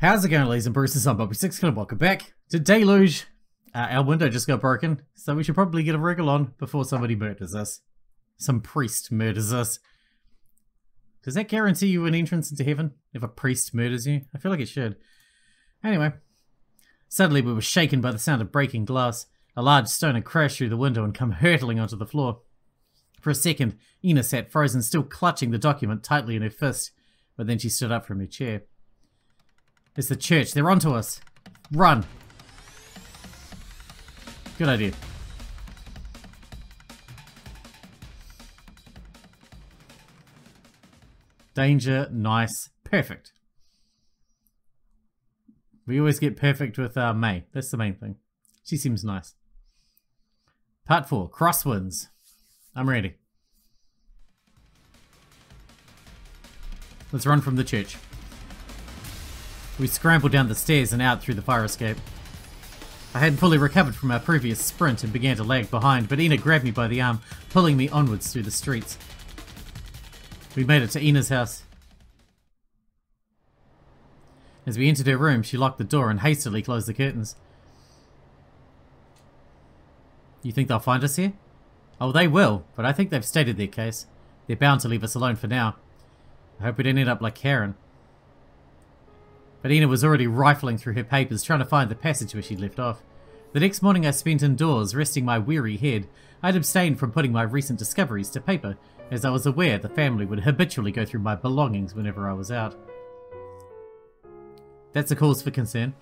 How's it going, ladies and bruises? I'm Bobby Sixkilla and welcome back to Deluge. Our window just got broken, so we should probably get a wriggle on before somebody murders us. Some priest murders us. Does that guarantee you an entrance into heaven if a priest murders you? I feel like it should. Anyway, suddenly we were shaken by the sound of breaking glass. A large stone had crashed through the window and come hurtling onto the floor. For a second, Ina sat frozen, still clutching the document tightly in her fist, but then she stood up from her chair. It's the church. They're onto us. Run. Good idea. Danger. Nice. Perfect. We always get perfect with May. That's the main thing. She seems nice. Part 4. Crosswinds. I'm ready. Let's run from the church. We scrambled down the stairs and out through the fire escape. I hadn't fully recovered from our previous sprint and began to lag behind, but Ina grabbed me by the arm, pulling me onwards through the streets. We made it to Ina's house. As we entered her room, she locked the door and hastily closed the curtains. You think they'll find us here? Oh, they will, but I think they've stated their case. They're bound to leave us alone for now. I hope we didn't end up like Karen. But Ina was already rifling through her papers, trying to find the passage where she'd left off. The next morning I spent indoors, resting my weary head. I'd abstained from putting my recent discoveries to paper, as I was aware the family would habitually go through my belongings whenever I was out. That's a cause for concern.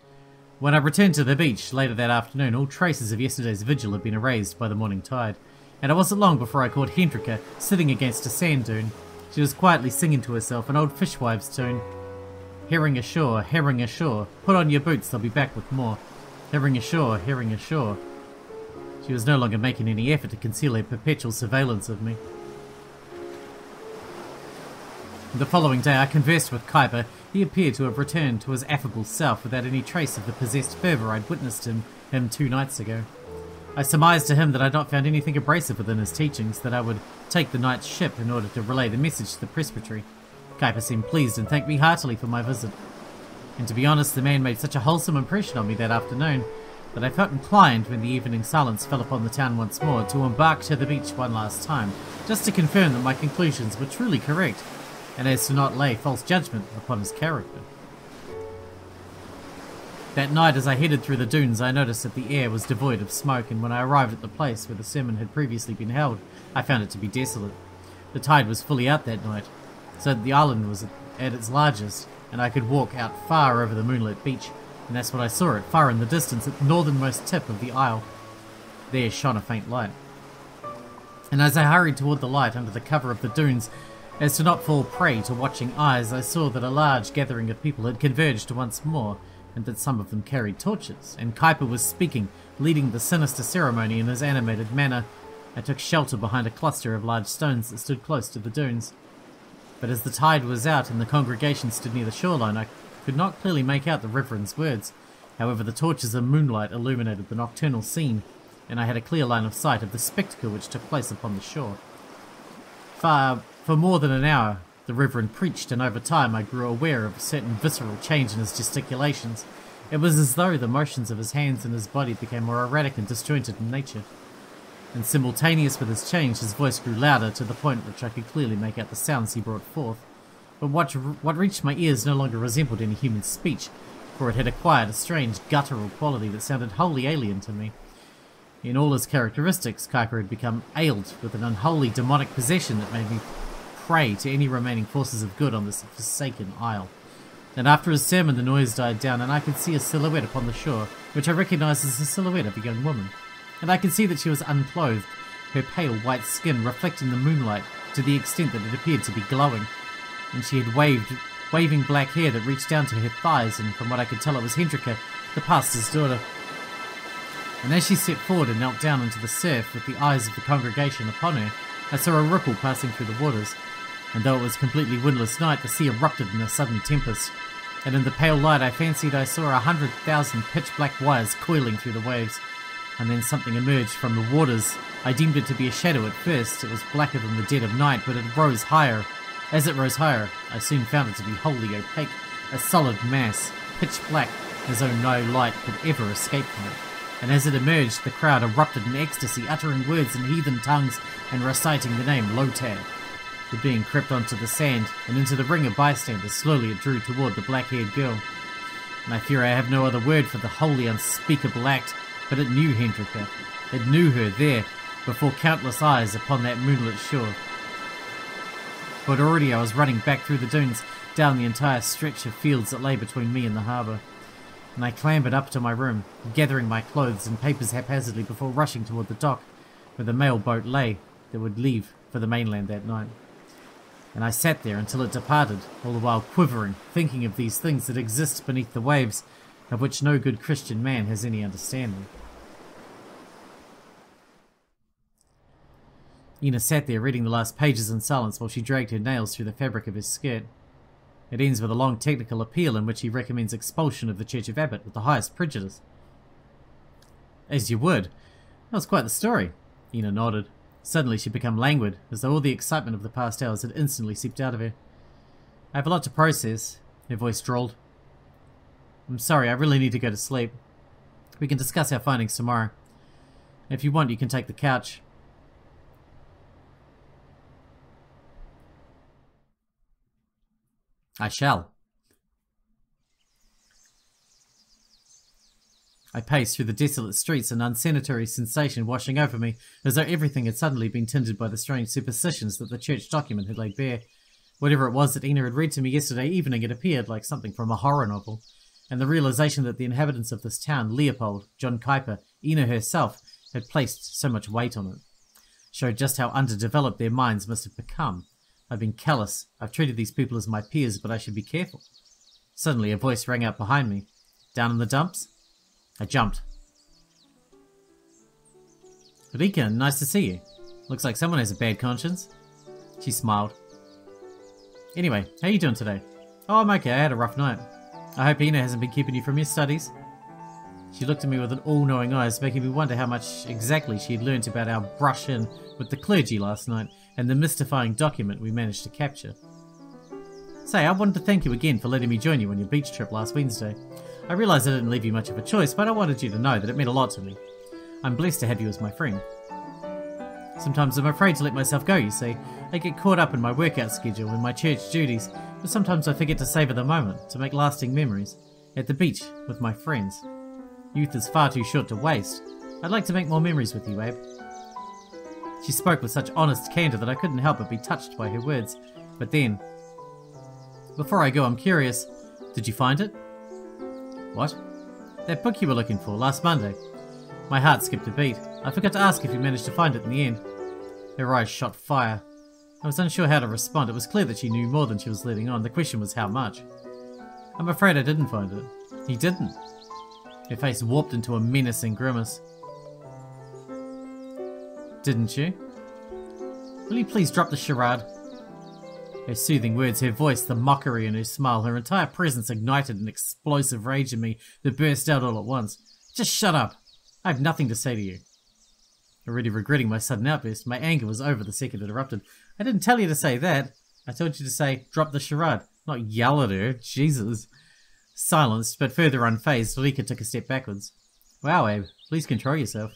When I returned to the beach later that afternoon, all traces of yesterday's vigil had been erased by the morning tide, and it wasn't long before I caught Hendrika sitting against a sand dune. She was quietly singing to herself an old fishwives' tune. Herring ashore, herring ashore, put on your boots, they'll be back with more. Herring ashore, herring ashore. She was no longer making any effort to conceal her perpetual surveillance of me. The following day I conversed with Kuiper. He appeared to have returned to his affable self without any trace of the possessed fervour I'd witnessed in him 2 nights ago. I surmised to him that I'd not found anything abrasive within his teachings, that I would take the night's ship in order to relay the message to the presbytery. Kuiper seemed pleased and thanked me heartily for my visit. And to be honest, the man made such a wholesome impression on me that afternoon that I felt inclined, when the evening silence fell upon the town once more, to embark to the beach one last time, just to confirm that my conclusions were truly correct, and as to not lay false judgment upon his character. That night, as I headed through the dunes, I noticed that the air was devoid of smoke, and when I arrived at the place where the sermon had previously been held, I found it to be desolate. The tide was fully out that night, so the island was at its largest, and I could walk out far over the moonlit beach, and that's what I saw, it far in the distance at the northernmost tip of the isle. There shone a faint light. And as I hurried toward the light under the cover of the dunes, as to not fall prey to watching eyes, I saw that a large gathering of people had converged once more, and that some of them carried torches, and Kuiper was speaking, leading the sinister ceremony in his animated manner. I took shelter behind a cluster of large stones that stood close to the dunes. But as the tide was out and the congregation stood near the shoreline, I could not clearly make out the Reverend's words. However, the torches and moonlight illuminated the nocturnal scene, and I had a clear line of sight of the spectacle which took place upon the shore. For more than an hour, the Reverend preached, and over time I grew aware of a certain visceral change in his gesticulations. It was as though the motions of his hands and his body became more erratic and disjointed in nature. And simultaneous with his change, his voice grew louder, to the point which I could clearly make out the sounds he brought forth. But what reached my ears no longer resembled any human speech, for it had acquired a strange guttural quality that sounded wholly alien to me. In all his characteristics, Kuiper had become ailed with an unholy demonic possession that made me prey to any remaining forces of good on this forsaken isle. And after his sermon the noise died down, and I could see a silhouette upon the shore, which I recognised as the silhouette of a young woman. And I could see that she was unclothed, her pale white skin reflecting the moonlight to the extent that it appeared to be glowing, and she had waving black hair that reached down to her thighs, and from what I could tell it was Hendrika, the pastor's daughter. And as she stepped forward and knelt down into the surf with the eyes of the congregation upon her, I saw a ripple passing through the waters, and though it was completely windless night, the sea erupted in a sudden tempest, and in the pale light I fancied I saw 100,000 pitch-black wires coiling through the waves. And then something emerged from the waters. I deemed it to be a shadow at first. It was blacker than the dead of night, but it rose higher. As it rose higher, I soon found it to be wholly opaque, a solid mass, pitch black as though no light could ever escape from it, and as it emerged the crowd erupted in ecstasy, uttering words in heathen tongues and reciting the name Lotan. The being crept onto the sand and into the ring of bystanders. Slowly it drew toward the black-haired girl. I fear I have no other word for the wholly unspeakable act, but it knew Hendrika. It knew her there, before countless eyes upon that moonlit shore. But already I was running back through the dunes, down the entire stretch of fields that lay between me and the harbour, and I clambered up to my room, gathering my clothes and papers haphazardly before rushing toward the dock, where the mail boat lay that would leave for the mainland that night. And I sat there until it departed, all the while quivering, thinking of these things that exist beneath the waves, of which no good Christian man has any understanding. Ina sat there reading the last pages in silence while she dragged her nails through the fabric of his skirt. It ends with a long technical appeal in which he recommends expulsion of the Church of Abbot with the highest prejudice. As you would. That was quite the story. Ina nodded. Suddenly she became languid, as though all the excitement of the past hours had instantly seeped out of her. I have a lot to process, her voice drawled. I'm sorry, I really need to go to sleep. We can discuss our findings tomorrow. If you want, you can take the couch. I shall. I paced through the desolate streets, an unsanitary sensation washing over me, as though everything had suddenly been tinted by the strange superstitions that the church document had laid bare. Whatever it was that Ina had read to me yesterday evening, it appeared like something from a horror novel, and the realization that the inhabitants of this town, Leopold, John Kuiper, Ina herself, had placed so much weight on it, showed just how underdeveloped their minds must have become. I've been callous, I've treated these people as my peers, but I should be careful. Suddenly a voice rang out behind me. Down in the dumps? I jumped. Rika, nice to see you. Looks like someone has a bad conscience. She smiled. Anyway, how are you doing today? Oh, I'm okay, I had a rough night. I hope Ina hasn't been keeping you from your studies. She looked at me with an all-knowing eyes, making me wonder how much exactly she had learnt about our brush-in with the clergy last night and the mystifying document we managed to capture. Say, I wanted to thank you again for letting me join you on your beach trip last Wednesday. I realised I didn't leave you much of a choice, but I wanted you to know that it meant a lot to me. I'm blessed to have you as my friend. Sometimes I'm afraid to let myself go, you see. I get caught up in my workout schedule and my church duties, but sometimes I forget to savour the moment, to make lasting memories. At the beach, with my friends. Youth is far too short to waste. I'd like to make more memories with you, Abe. She spoke with such honest candour that I couldn't help but be touched by her words. But then... Before I go, I'm curious. Did you find it? What? That book you were looking for last Monday. My heart skipped a beat. I forgot to ask if you managed to find it in the end. Her eyes shot fire. I was unsure how to respond. It was clear that she knew more than she was letting on. The question was how much. I'm afraid I didn't find it. He didn't. Her face warped into a menacing grimace. Didn't you? Will you please drop the charade? Her soothing words, her voice, the mockery in her smile, her entire presence ignited an explosive rage in me that burst out all at once. Just shut up. I have nothing to say to you. Already regretting my sudden outburst, my anger was over the second it erupted. I didn't tell you to say that. I told you to say, drop the charade, not yell at her. Jesus. Silenced, but further unfazed, Rika took a step backwards. Wow, Abe, please control yourself.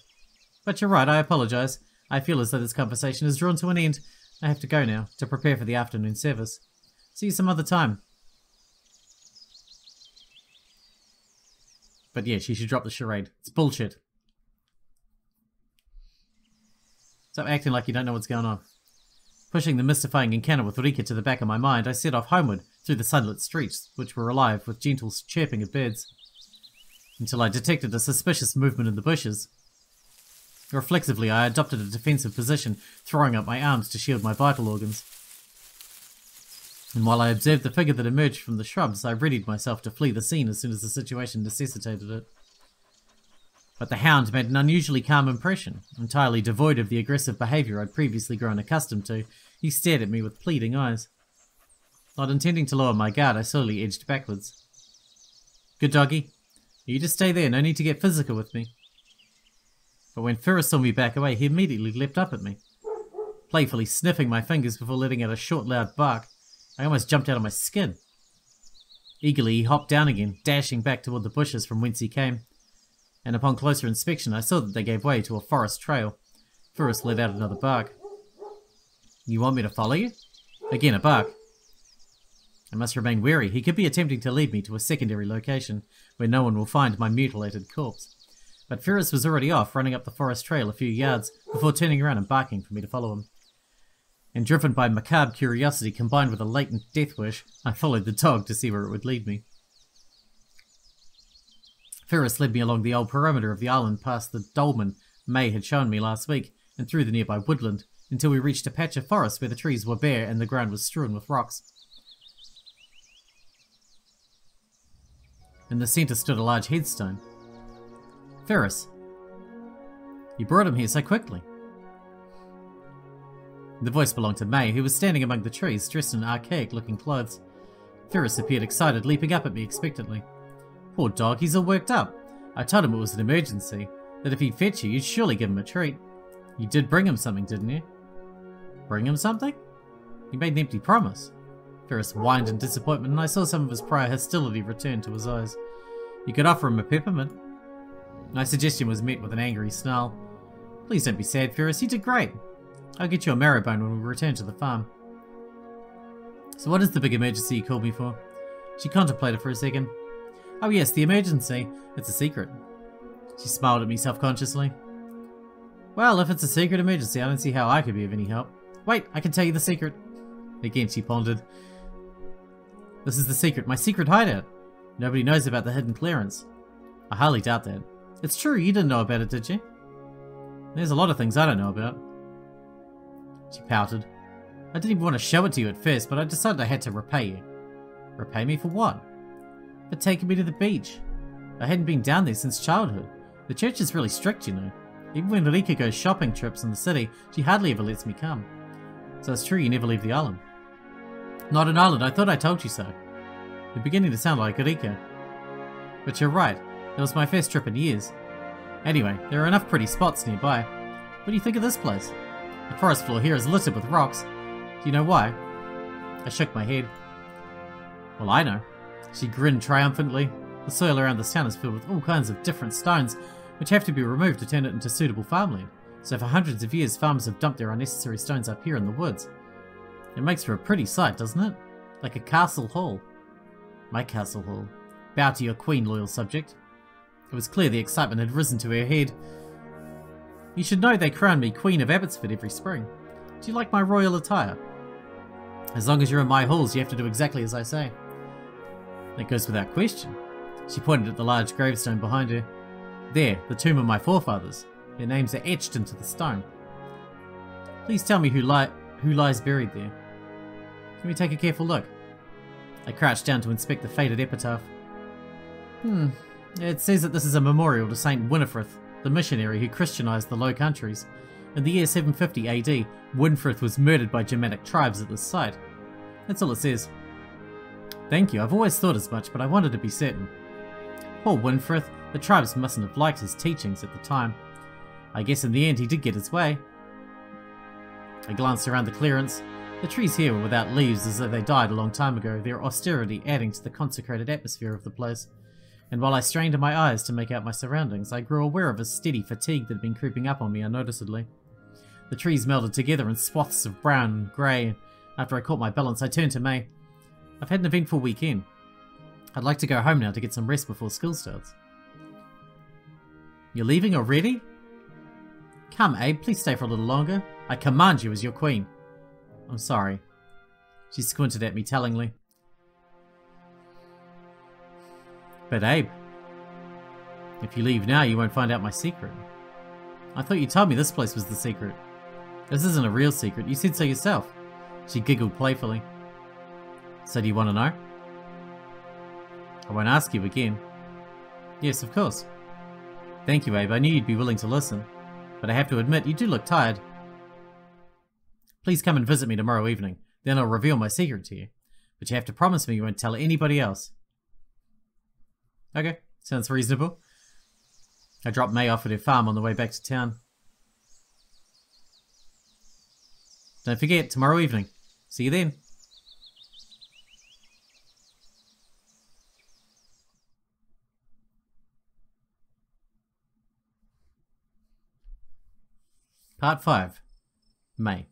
But you're right, I apologise. I feel as though this conversation is drawn to an end. I have to go now, to prepare for the afternoon service. See you some other time. But yeah, she should drop the charade. It's bullshit. Stop acting like you don't know what's going on. Pushing the mystifying encounter with Rika to the back of my mind, I set off homeward through the sunlit streets, which were alive with gentle chirping of birds, until I detected a suspicious movement in the bushes. Reflexively, I adopted a defensive position, throwing up my arms to shield my vital organs. And while I observed the figure that emerged from the shrubs, I readied myself to flee the scene as soon as the situation necessitated it. But the hound made an unusually calm impression. Entirely devoid of the aggressive behaviour I'd previously grown accustomed to, he stared at me with pleading eyes. Not intending to lower my guard, I slowly edged backwards. Good doggy. You just stay there, no need to get physical with me. But when Ferris saw me back away, he immediately leapt up at me, playfully sniffing my fingers before letting out a short, loud bark. I almost jumped out of my skin. Eagerly he hopped down again, dashing back toward the bushes from whence he came, and upon closer inspection I saw that they gave way to a forest trail. Ferris let out another bark. "You want me to follow you?" Again a bark. I must remain wary. He could be attempting to lead me to a secondary location where no one will find my mutilated corpse. But Ferris was already off, running up the forest trail a few yards before turning around and barking for me to follow him. And driven by macabre curiosity combined with a latent death wish, I followed the dog to see where it would lead me. Ferris led me along the old perimeter of the island past the dolmen May had shown me last week and through the nearby woodland until we reached a patch of forest where the trees were bare and the ground was strewn with rocks. In the centre stood a large headstone. "Ferris, you brought him here so quickly." The voice belonged to May, who was standing among the trees, dressed in archaic-looking clothes. Ferris appeared excited, leaping up at me expectantly. "Poor dog, he's all worked up. I told him it was an emergency, that if he'd fetch you, you'd surely give him a treat. You did bring him something, didn't you?" "Bring him something? You made an empty promise." Ferris whined in disappointment, and I saw some of his prior hostility return to his eyes. "You could offer him a peppermint." My suggestion was met with an angry snarl. "Please don't be sad, Ferris, you did great. I'll get you a marrowbone when we return to the farm." "So what is the big emergency you called me for?" She contemplated for a second. "Oh yes, the emergency. It's a secret." She smiled at me self-consciously. "Well, if it's a secret emergency, I don't see how I could be of any help." "Wait, I can tell you the secret." Again she pondered. "This is the secret, my secret hideout. Nobody knows about the hidden clearance." "I hardly doubt that." "It's true, you didn't know about it, did you?" "There's a lot of things I don't know about." She pouted. "I didn't even want to show it to you at first, but I decided I had to repay you." "Repay me for what?" "For taking me to the beach. I hadn't been down there since childhood. The church is really strict, you know. Even when Rika goes shopping trips in the city, she hardly ever lets me come. So it's true you never leave the island." "Not an island, I thought I told you so." You're beginning to sound like Rika. "But you're right, it was my first trip in years. Anyway, there are enough pretty spots nearby. What do you think of this place? The forest floor here is littered with rocks. Do you know why?" I shook my head. "Well, I know." She grinned triumphantly. "The soil around this town is filled with all kinds of different stones which have to be removed to turn it into suitable farmland. So for hundreds of years farmers have dumped their unnecessary stones up here in the woods. It makes for a pretty sight, doesn't it? Like a castle hall." "My castle hall. Bow to your queen, loyal subject." It was clear the excitement had risen to her head. "You should know they crown me Queen of Abbotsford every spring. Do you like my royal attire?" "As long as you're in my halls, you have to do exactly as I say." "That goes without question." She pointed at the large gravestone behind her. "There, the tomb of my forefathers. Their names are etched into the stone. Please tell me who lies buried there. Can we take a careful look?" I crouched down to inspect the faded epitaph. It says that this is a memorial to St. Winifrith, the missionary who Christianized the Low Countries. In the year 750 AD, Winfrith was murdered by Germanic tribes at this site. That's all it says. "Thank you, I've always thought as much, but I wanted to be certain." Poor Winfrith, the tribes mustn't have liked his teachings at the time. I guess in the end he did get his way. I glanced around the clearance. The trees here were without leaves, as though they died a long time ago, their austerity adding to the consecrated atmosphere of the place. And while I strained my eyes to make out my surroundings, I grew aware of a steady fatigue that had been creeping up on me unnoticeably. The trees melted together in swaths of brown and grey, and after I caught my balance, I turned to May. "I've had an eventful weekend. I'd like to go home now to get some rest before school starts." "You're leaving already?" "Come, Abe, please stay for a little longer. I command you as your queen." "I'm sorry." She squinted at me tellingly. "But Abe, if you leave now, you won't find out my secret." "I thought you told me this place was the secret." "This isn't a real secret. You said so yourself." She giggled playfully. "So do you want to know?" "I won't ask you again." "Yes, of course." "Thank you, Abe. I knew you'd be willing to listen. But I have to admit, you do look tired. Please come and visit me tomorrow evening. Then I'll reveal my secret to you. But you have to promise me you won't tell anybody else." "Okay, sounds reasonable." I dropped May off at her farm on the way back to town. "Don't forget, tomorrow evening. See you then." Part 5. May.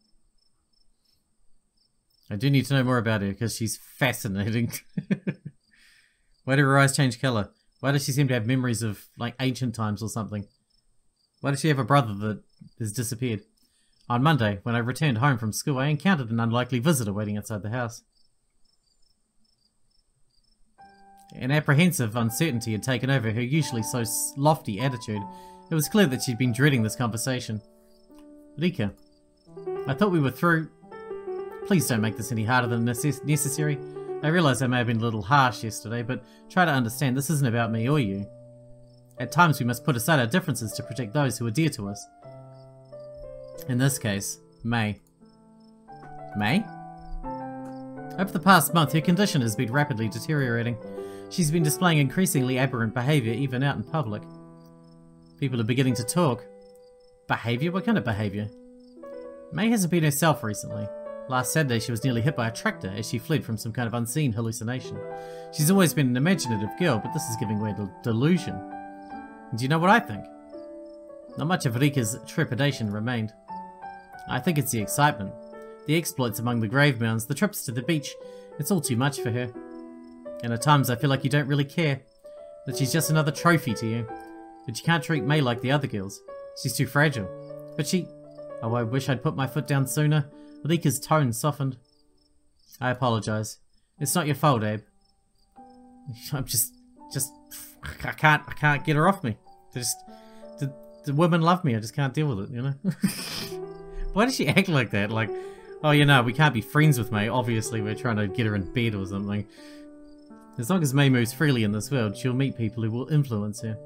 I do need to know more about her because she's fascinating. Why do her eyes change colour? Why does she seem to have memories of, like, ancient times or something? Why does she have a brother that has disappeared? On Monday, when I returned home from school, I encountered an unlikely visitor waiting outside the house. An apprehensive uncertainty had taken over her usually so lofty attitude. It was clear that she'd been dreading this conversation. Rika, I thought we were through. Please don't make this any harder than necessary. I realise I may have been a little harsh yesterday, but try to understand this isn't about me or you. At times we must put aside our differences to protect those who are dear to us. In this case, May. May? Over the past month, her condition has been rapidly deteriorating. She's been displaying increasingly aberrant behaviour, even out in public. People are beginning to talk. Behaviour? What kind of behaviour? May hasn't been herself recently. Last Saturday she was nearly hit by a tractor as she fled from some kind of unseen hallucination. She's always been an imaginative girl, but this is giving way to delusion. Do you know what I think? Not much of Rika's trepidation remained. I think it's the excitement. The exploits among the grave mounds, the trips to the beach, it's all too much for her. And at times I feel like you don't really care, that she's just another trophy to you. But you can't treat May like the other girls. She's too fragile. But she... Oh, I wish I'd put my foot down sooner. Ulrika's tone softened. I apologise. It's not your fault, Abe. I'm just... I can't get her off me. The women love me, I just can't deal with it, you know? Why does she act like that? Like, oh, you know, we can't be friends with May. Obviously, we're trying to get her in bed or something. As long as May moves freely in this world, she'll meet people who will influence her.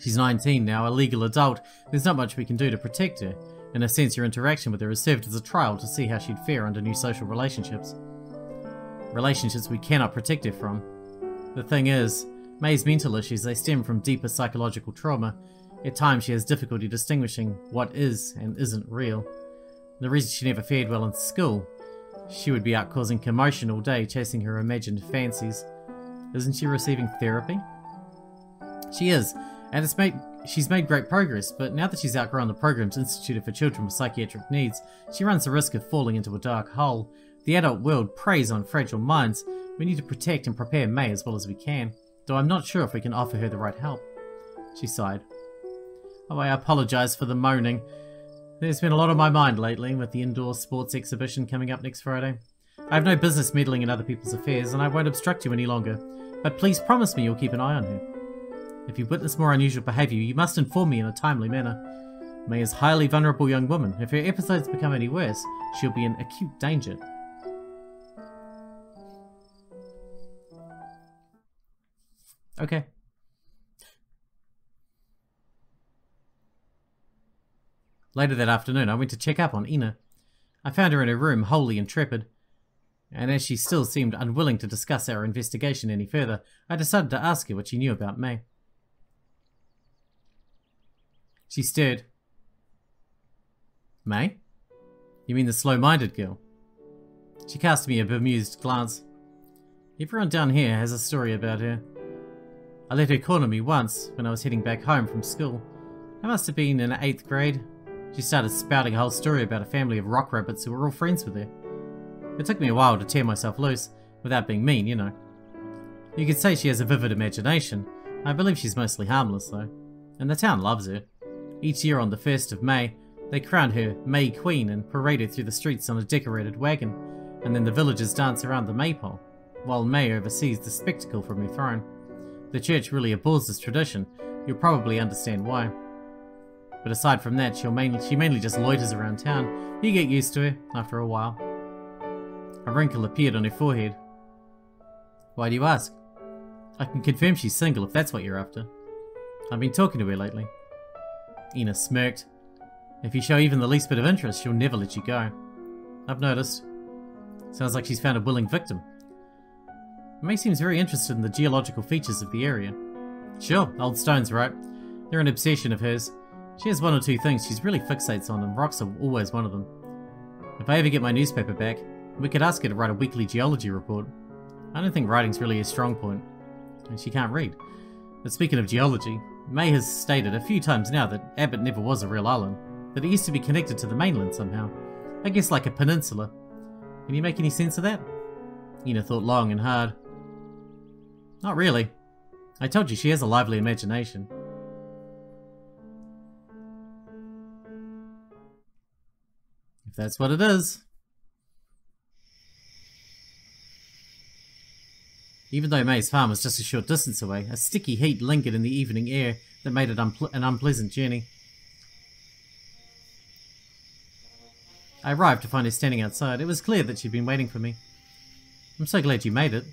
She's 19 now, a legal adult. There's not much we can do to protect her. In a sense, your interaction with her has served as a trial to see how she'd fare under new social relationships. Relationships we cannot protect her from. The thing is, May's mental issues, they stem from deeper psychological trauma. At times she has difficulty distinguishing what is and isn't real. The reason she never fared well in school, she would be out causing commotion all day, chasing her imagined fancies. Isn't she receiving therapy? She is. And she's made great progress, but now that she's outgrown the programs instituted for children with psychiatric needs, she runs the risk of falling into a dark hole. The adult world preys on fragile minds. We need to protect and prepare May as well as we can, though I'm not sure if we can offer her the right help. She sighed. Oh, I apologise for the moaning. There's been a lot on my mind lately with the indoor sports exhibition coming up next Friday. I have no business meddling in other people's affairs, and I won't obstruct you any longer, but please promise me you'll keep an eye on her. If you witness more unusual behaviour, you must inform me in a timely manner. May is a highly vulnerable young woman. If her episodes become any worse, she'll be in acute danger. Okay. Later that afternoon, I went to check up on Ina. I found her in her room, wholly intrepid. And as she still seemed unwilling to discuss our investigation any further, I decided to ask her what she knew about May. She stirred. May? You mean the slow-minded girl? She cast me a bemused glance. Everyone down here has a story about her. I let her corner me once when I was heading back home from school. I must have been in 8th grade. She started spouting a whole story about a family of rock rabbits who were all friends with her. It took me a while to tear myself loose, without being mean, you know. You could say she has a vivid imagination. I believe she's mostly harmless, though. And the town loves her. Each year on the 1st of May, they crown her May Queen and parade her through the streets on a decorated wagon, and then the villagers dance around the maypole, while May oversees the spectacle from her throne. The church really abhors this tradition, you'll probably understand why. But aside from that, she mainly just loiters around town. You get used to her after a while. A wrinkle appeared on her forehead. Why do you ask? I can confirm she's single if that's what you're after. I've been talking to her lately. Ina smirked. If you show even the least bit of interest, she'll never let you go. I've noticed. Sounds like she's found a willing victim. May seems very interested in the geological features of the area. Sure, old stones, right? They're an obsession of hers. She has one or two things she's really fixates on, and rocks are always one of them. If I ever get my newspaper back, we could ask her to write a weekly geology report. I don't think writing's really a strong point, and she can't read. But speaking of geology, May has stated a few times now that Abbott never was a real island. that it used to be connected to the mainland somehow. I guess like a peninsula. Can you make any sense of that? Ina thought long and hard. Not really. I told you she has a lively imagination. If that's what it is. Even though May's farm was just a short distance away, a sticky heat lingered in the evening air that made it an unpleasant journey. I arrived to find her standing outside. It was clear that she'd been waiting for me. I'm so glad you made it.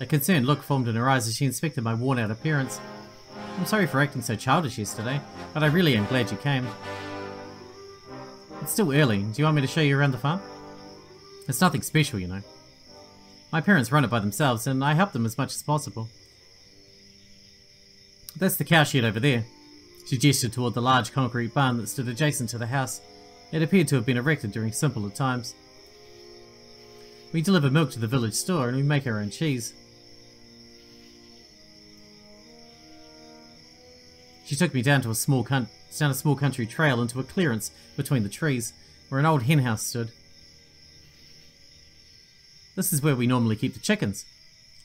A concerned look formed in her eyes as she inspected my worn-out appearance. I'm sorry for acting so childish yesterday, but I really am glad you came. It's still early. Do you want me to show you around the farm? It's nothing special, you know. My parents run it by themselves, and I help them as much as possible. That's the cow shed over there. She gestured toward the large concrete barn that stood adjacent to the house. It appeared to have been erected during simpler times. We deliver milk to the village store, and we make our own cheese. She took me down a small country trail into a clearance between the trees, where an old hen house stood. This is where we normally keep the chickens.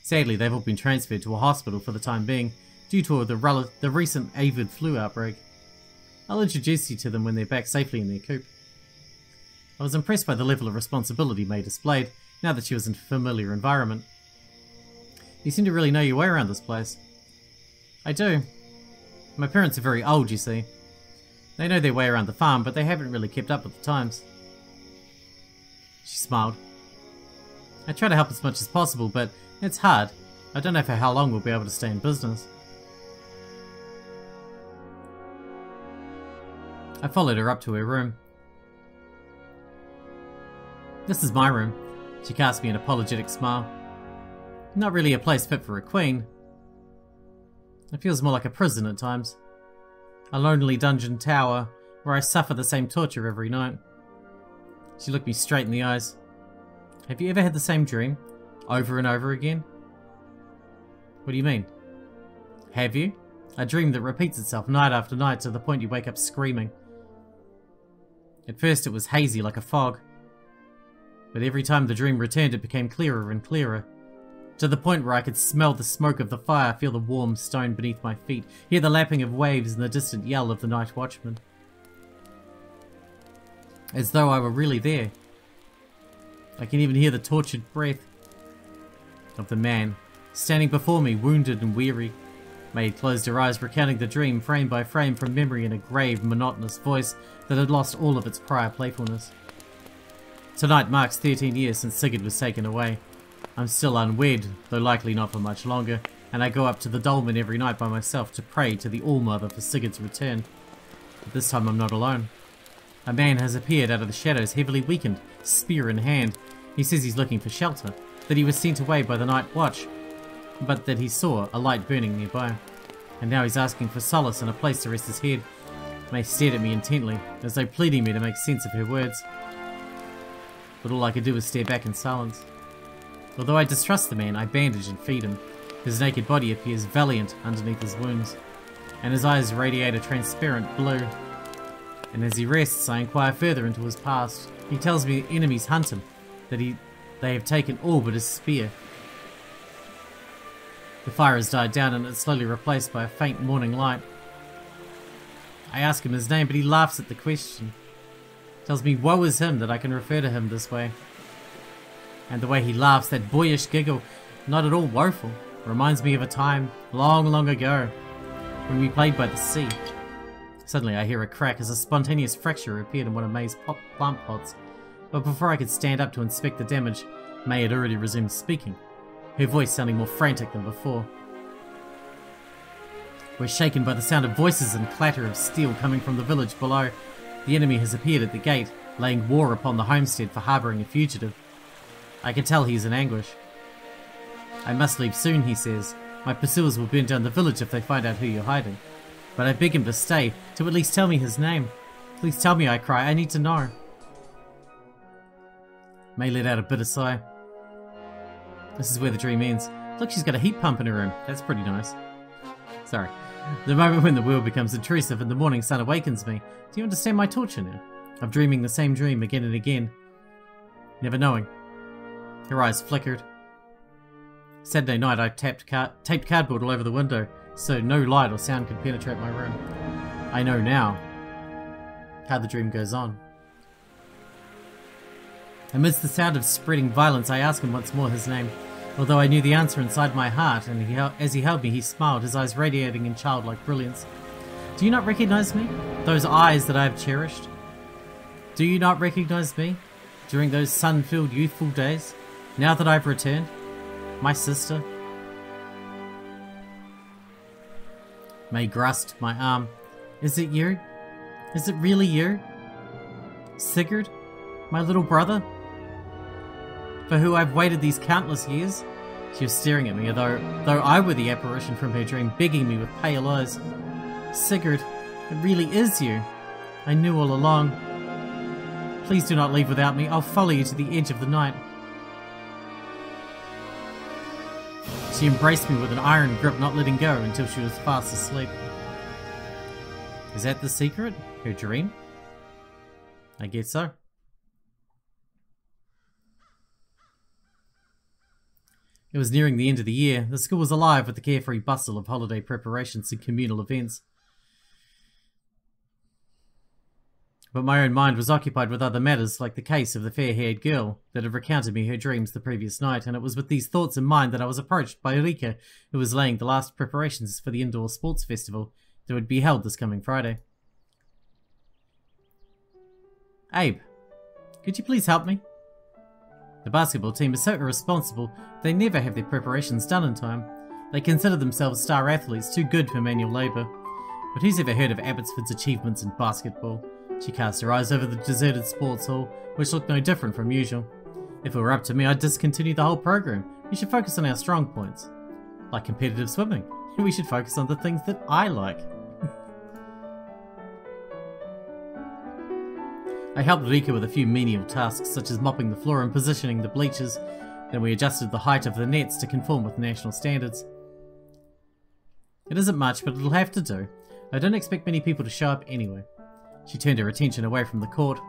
Sadly, they've all been transferred to a hospital for the time being, due to the recent avian flu outbreak. I'll introduce you to them when they're back safely in their coop. I was impressed by the level of responsibility May displayed, now that she was in a familiar environment. You seem to really know your way around this place. I do. My parents are very old, you see. They know their way around the farm, but they haven't really kept up with the times. She smiled. I try to help as much as possible, but it's hard. I don't know for how long we'll be able to stay in business. I followed her up to her room. This is my room. She cast me an apologetic smile. Not really a place fit for a queen. It feels more like a prison at times. A lonely dungeon tower where I suffer the same torture every night. She looked me straight in the eyes. Have you ever had the same dream? Over and over again? What do you mean? Have you? A dream that repeats itself night after night to the point you wake up screaming. At first it was hazy like a fog. But every time the dream returned it became clearer and clearer. To the point where I could smell the smoke of the fire, feel the warm stone beneath my feet, hear the lapping of waves and the distant yell of the night watchman. As though I were really there. I can even hear the tortured breath of the man, standing before me, wounded and weary. May closed her eyes, recounting the dream frame by frame from memory in a grave, monotonous voice that had lost all of its prior playfulness. Tonight marks 13 years since Sigurd was taken away. I'm still unwed, though likely not for much longer, and I go up to the dolmen every night by myself to pray to the All-Mother for Sigurd's return. But this time I'm not alone. A man has appeared out of the shadows, heavily weakened, spear in hand. He says he's looking for shelter, that he was sent away by the night watch, but that he saw a light burning nearby. And now he's asking for solace and a place to rest his head. May stared at me intently, as though pleading me to make sense of her words. But all I could do was stare back in silence. Although I distrust the man, I bandage and feed him. His naked body appears valiant underneath his wounds, and his eyes radiate a transparent blue. And as he rests, I inquire further into his past. He tells me the enemies hunt him, that they have taken all but his spear. The fire has died down and it's slowly replaced by a faint morning light. I ask him his name, but he laughs at the question. Tells me woe is him that I can refer to him this way. And the way he laughs, that boyish giggle, not at all woeful, reminds me of a time long, long ago when we played by the sea. Suddenly I hear a crack as a spontaneous fracture appeared in one of May's plant pots, but before I could stand up to inspect the damage, May had already resumed speaking, her voice sounding more frantic than before. We're shaken by the sound of voices and clatter of steel coming from the village below. The enemy has appeared at the gate, laying war upon the homestead for harbouring a fugitive. I can tell he is in anguish. I must leave soon, he says. My pursuers will burn down the village if they find out who you're hiding. But I beg him to stay, to at least tell me his name. Please tell me, I cry, I need to know. May let out a bitter sigh. This is where the dream ends. Look, she's got a heat pump in her room. That's pretty nice. Sorry. The moment when the will becomes intrusive and the morning sun awakens me. Do you understand my torture now? Of dreaming the same dream again and again. Never knowing. Her eyes flickered. Saturday night I taped cardboard all over the window so no light or sound could penetrate my room. I know now how the dream goes on. Amidst the sound of spreading violence, I asked him once more his name, although I knew the answer inside my heart, and as he held me, he smiled, his eyes radiating in childlike brilliance. Do you not recognize me? Those eyes that I have cherished? Do you not recognize me? During those sun-filled youthful days? Now that I've returned? My sister? May grasped my arm. Is it you? Is it really you? Sigurd? My little brother? For who I've waited these countless years? She was staring at me, though I were the apparition from her dream, begging me with pale eyes. Sigurd, it really is you. I knew all along. Please do not leave without me. I'll follow you to the edge of the night. She embraced me with an iron grip, not letting go until she was fast asleep. Is that the secret? Her dream? I guess so. It was nearing the end of the year. The school was alive with the carefree bustle of holiday preparations and communal events. But my own mind was occupied with other matters, like the case of the fair-haired girl that had recounted me her dreams the previous night, and it was with these thoughts in mind that I was approached by Rika, who was laying the last preparations for the indoor sports festival that would be held this coming Friday. Abe, could you please help me? The basketball team is so irresponsible, they never have their preparations done in time. They consider themselves star athletes, too good for manual labour. But who's ever heard of Abbotsford's achievements in basketball? She cast her eyes over the deserted sports hall, which looked no different from usual. If it were up to me, I'd discontinue the whole programme. We should focus on our strong points. Like competitive swimming, we should focus on the things that I like. I helped Rika with a few menial tasks, such as mopping the floor and positioning the bleachers. Then we adjusted the height of the nets to conform with national standards. It isn't much, but it'll have to do. I don't expect many people to show up anyway. She turned her attention away from the court.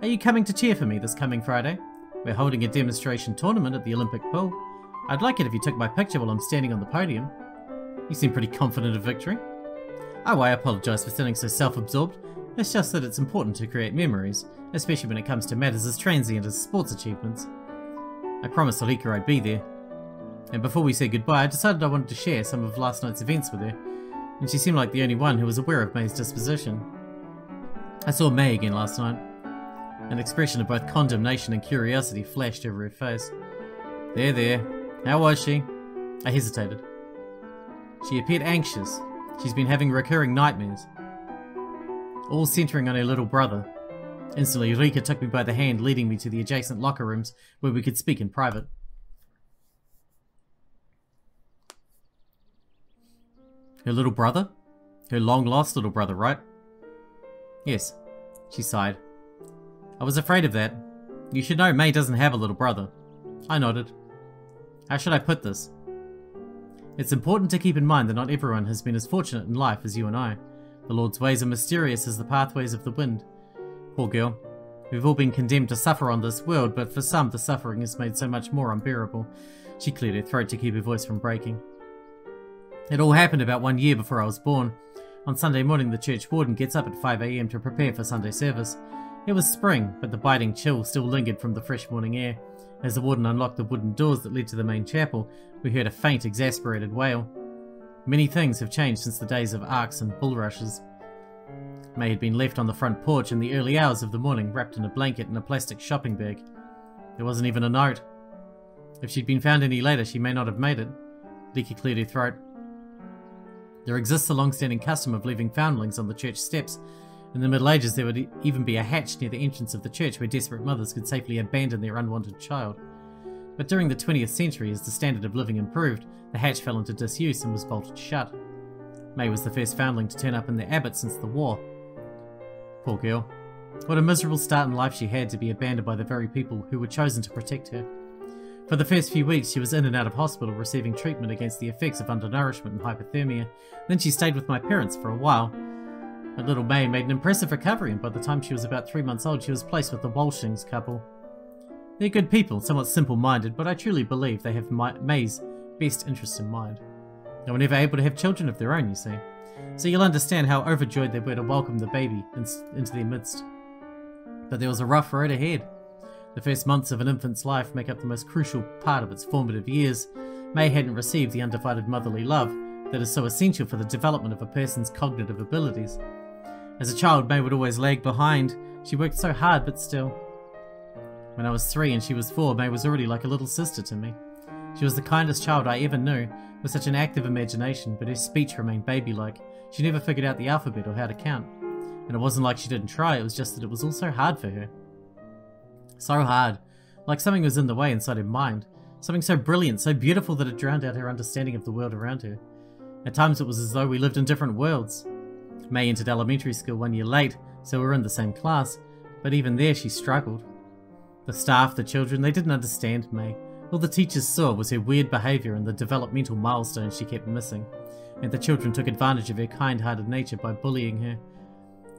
Are you coming to cheer for me this coming Friday? We're holding a demonstration tournament at the Olympic pool. I'd like it if you took my picture while I'm standing on the podium. You seem pretty confident of victory. Oh, I apologise for sounding so self-absorbed. It's just that it's important to create memories, especially when it comes to matters as transient as sports achievements. I promised Ulrika I'd be there, and before we said goodbye I decided I wanted to share some of last night's events with her, and she seemed like the only one who was aware of May's disposition. I saw May again last night. An expression of both condemnation and curiosity flashed over her face. There, there. How was she? I hesitated. She appeared anxious. She's been having recurring nightmares. All centering on her little brother. Instantly, Rika took me by the hand, leading me to the adjacent locker rooms where we could speak in private. Her little brother? Her long-lost little brother, right? Yes, she sighed. I was afraid of that. You should know May doesn't have a little brother. I nodded. How should I put this? It's important to keep in mind that not everyone has been as fortunate in life as you and I. The Lord's ways are mysterious as the pathways of the wind. Poor girl. We've all been condemned to suffer on this world, but for some the suffering is made so much more unbearable. She cleared her throat to keep her voice from breaking. It all happened about 1 year before I was born. On Sunday morning the church warden gets up at 5 a.m. to prepare for Sunday service. It was spring, but the biting chill still lingered from the fresh morning air. As the warden unlocked the wooden doors that led to the main chapel, we heard a faint, exasperated wail. Many things have changed since the days of arcs and bulrushes. May had been left on the front porch in the early hours of the morning, wrapped in a blanket and a plastic shopping bag. There wasn't even a note. If she'd been found any later, she may not have made it. Leaky cleared her throat. There exists a long-standing custom of leaving foundlings on the church steps. In the Middle Ages, there would even be a hatch near the entrance of the church where desperate mothers could safely abandon their unwanted child. But during the 20th century, as the standard of living improved, the hatch fell into disuse and was bolted shut. May was the first foundling to turn up in the abbot since the war. Poor girl. What a miserable start in life she had, to be abandoned by the very people who were chosen to protect her. For the first few weeks, she was in and out of hospital receiving treatment against the effects of undernourishment and hypothermia. Then she stayed with my parents for a while. But little May made an impressive recovery, and by the time she was about 3 months old, she was placed with the Walshings couple. They're good people, somewhat simple-minded, but I truly believe they have May's best interest in mind. They were never able to have children of their own, you see. So you'll understand how overjoyed they were to welcome the baby into their midst. But there was a rough road ahead. The first months of an infant's life make up the most crucial part of its formative years. May hadn't received the undivided motherly love that is so essential for the development of a person's cognitive abilities. As a child, May would always lag behind. She worked so hard, but still. When I was 3 and she was 4, May was already like a little sister to me. She was the kindest child I ever knew, with such an active imagination, but her speech remained baby-like. She never figured out the alphabet or how to count. And it wasn't like she didn't try, it was just that it was all so hard for her. So hard. Like something was in the way inside her mind. Something so brilliant, so beautiful that it drowned out her understanding of the world around her. At times it was as though we lived in different worlds. May entered elementary school 1 year late, so we were in the same class, but even there she struggled. The staff, the children, they didn't understand May. All the teachers saw was her weird behaviour and the developmental milestones she kept missing, and the children took advantage of her kind-hearted nature by bullying her.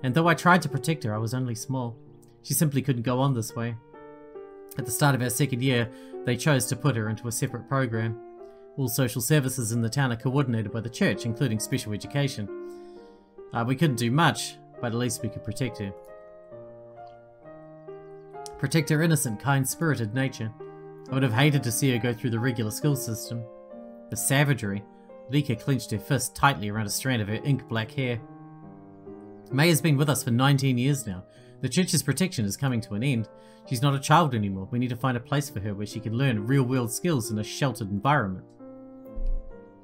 And though I tried to protect her, I was only small. She simply couldn't go on this way. At the start of our 2nd year, they chose to put her into a separate program. All social services in the town are coordinated by the church, including special education. We couldn't do much, but at least we could protect her. Protect her innocent, kind-spirited nature. I would have hated to see her go through the regular school system. The savagery. Rika clenched her fist tightly around a strand of her ink-black hair. May has been with us for 19 years now. The church's protection is coming to an end. She's not a child anymore. We need to find a place for her where she can learn real-world skills in a sheltered environment.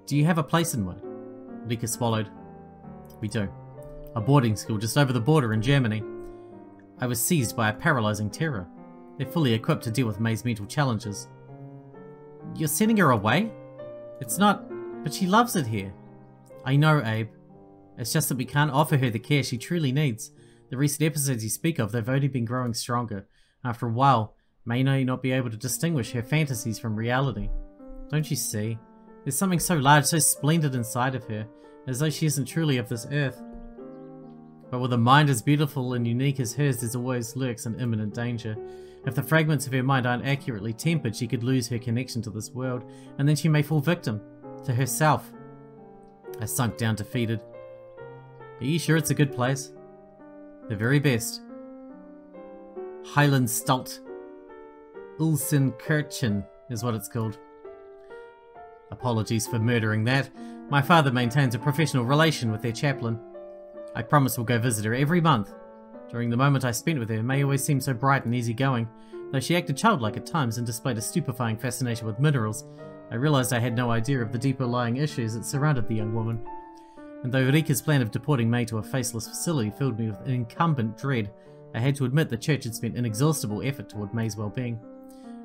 Do you have a place in one? Rika swallowed. We do. A boarding school just over the border in Germany. I was seized by a paralysing terror. They're fully equipped to deal with May's mental challenges. You're sending her away? It's not... But she loves it here. I know, Abe. It's just that we can't offer her the care she truly needs. The recent episodes you speak of, they've only been growing stronger. After a while, May may not be able to distinguish her fantasies from reality. Don't you see? There's something so large, so splendid inside of her, as though she isn't truly of this earth. But with a mind as beautiful and unique as hers, there's always lurks an imminent danger. If the fragments of her mind aren't accurately tempered, she could lose her connection to this world, and then she may fall victim to herself. I sunk down defeated. Are you sure it's a good place? The very best. Highland Stult. Ulsen Kirchen is what it's called. Apologies for murdering that. My father maintains a professional relation with their chaplain. I promise we'll go visit her every month. During the moment I spent with her, May always seemed so bright and easygoing. Though she acted childlike at times and displayed a stupefying fascination with minerals, I realised I had no idea of the deeper lying issues that surrounded the young woman. And though Rika's plan of deporting May to a faceless facility filled me with an incumbent dread, I had to admit the church had spent inexhaustible effort toward May's well-being.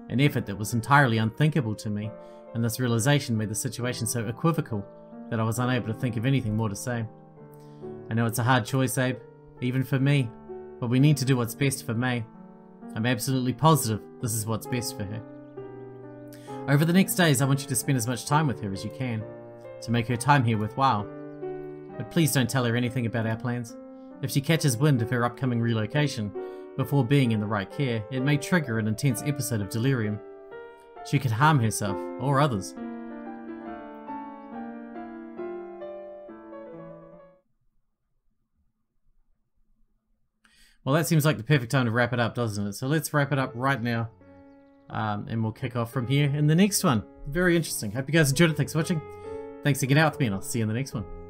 An effort that was entirely unthinkable to me, and this realisation made the situation so equivocal that I was unable to think of anything more to say. I know it's a hard choice, Abe, even for me, but we need to do what's best for May. I'm absolutely positive this is what's best for her. Over the next days, I want you to spend as much time with her as you can, to make her time here worthwhile. But please don't tell her anything about our plans. If she catches wind of her upcoming relocation, before being in the right care, it may trigger an intense episode of delirium. She could harm herself, or others. Well, that seems like the perfect time to wrap it up, doesn't it? So let's wrap it up right now, and we'll kick off from here in the next one. Very interesting. Hope you guys enjoyed it. Thanks for watching. Thanks for hanging out with me, and I'll see you in the next one.